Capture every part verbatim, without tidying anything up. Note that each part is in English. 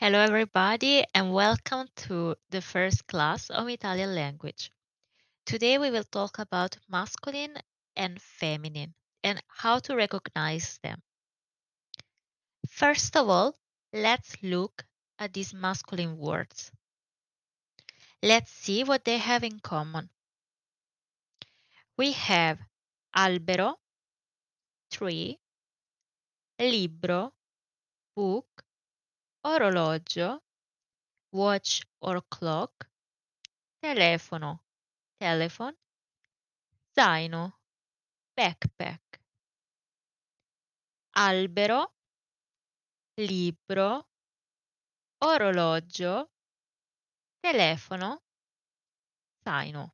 Hello, everybody, and welcome to the first class of Italian language. Today we will talk about masculine and feminine and how to recognize them. First of all, let's look at these masculine words. Let's see what they have in common. We have albero, tree, libro, book, orologio, watch or clock, telefono, telephone, zaino, backpack. Albero, libro, orologio, telefono, zaino.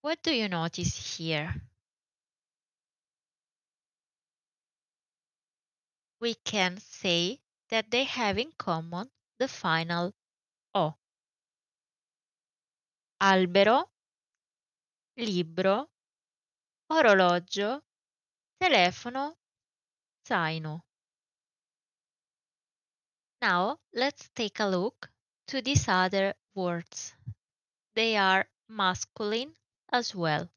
What do you notice here? We can say that they have in common the final O. Albero, libro, orologio, telefono, zaino. Now let's take a look to these other words. They are masculine as well.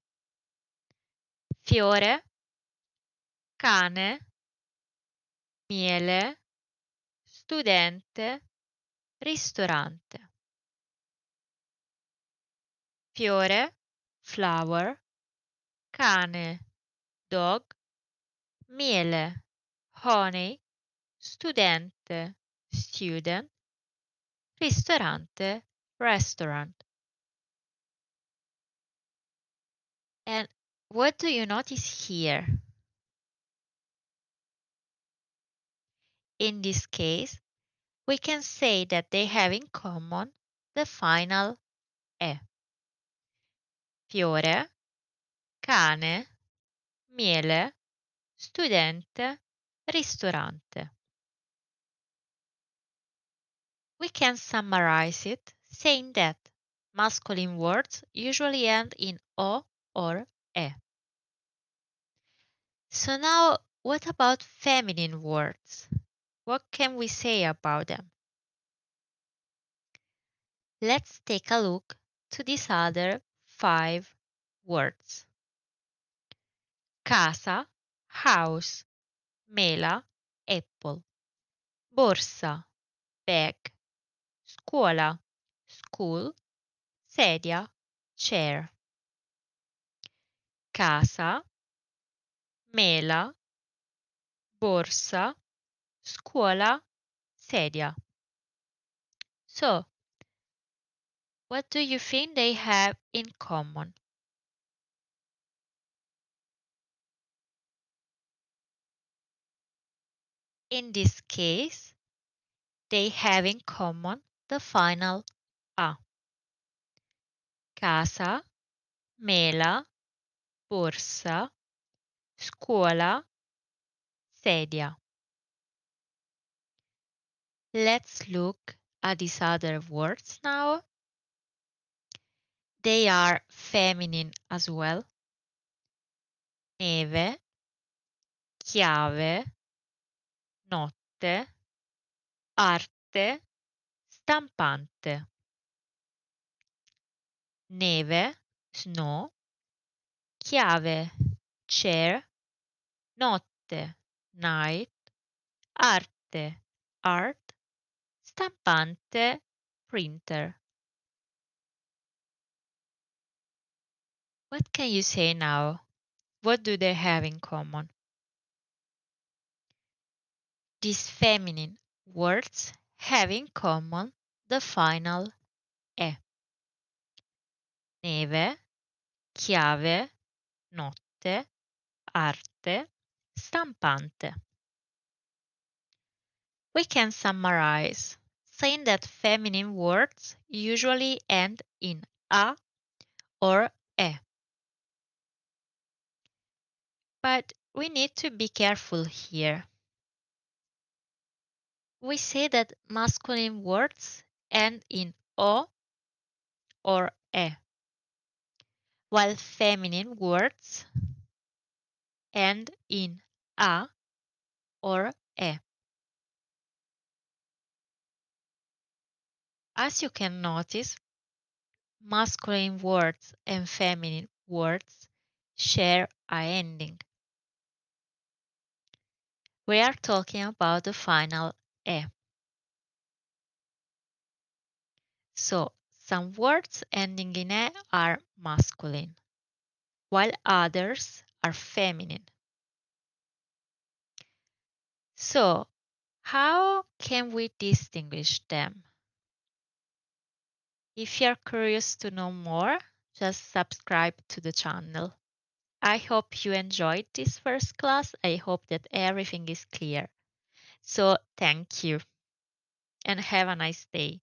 Fiore, cane, miele, studente, ristorante. Fiore, flower, cane, dog, miele, honey, studente, student, ristorante, restaurant. And what do you notice here? In this case, we can say that they have in common the final E. Fiore, cane, miele, studente, ristorante. We can summarize it saying that masculine words usually end in O or E. So now, what about feminine words? What can we say about them? Let's take a look to these other five words. Casa, house, mela, apple, borsa, bag, scuola, school, sedia, chair. Casa, mela, borsa, scuola, sedia. So, what do you think they have in common? In this case, they have in common the final A. Casa, mela, borsa, scuola, sedia. Let's look at these other words now. They are feminine as well. Neve, chiave, notte, arte, stampante. Neve, snow, chiave, chair, notte, night, arte, art, stampante, printer. What can you say now? What do they have in common? These feminine words have in common the final E. Neve, chiave, notte, arte, stampante. We can summarize saying that feminine words usually end in A or E. But we need to be careful here. We say that masculine words end in O or E, while feminine words end in A or E. As you can notice, masculine words and feminine words share a ending. We are talking about the final E. So, some words ending in E are masculine, while others are feminine. So, how can we distinguish them? If you're curious to know more, just subscribe to the channel. I hope you enjoyed this first class. I hope that everything is clear. So, thank you and have a nice day.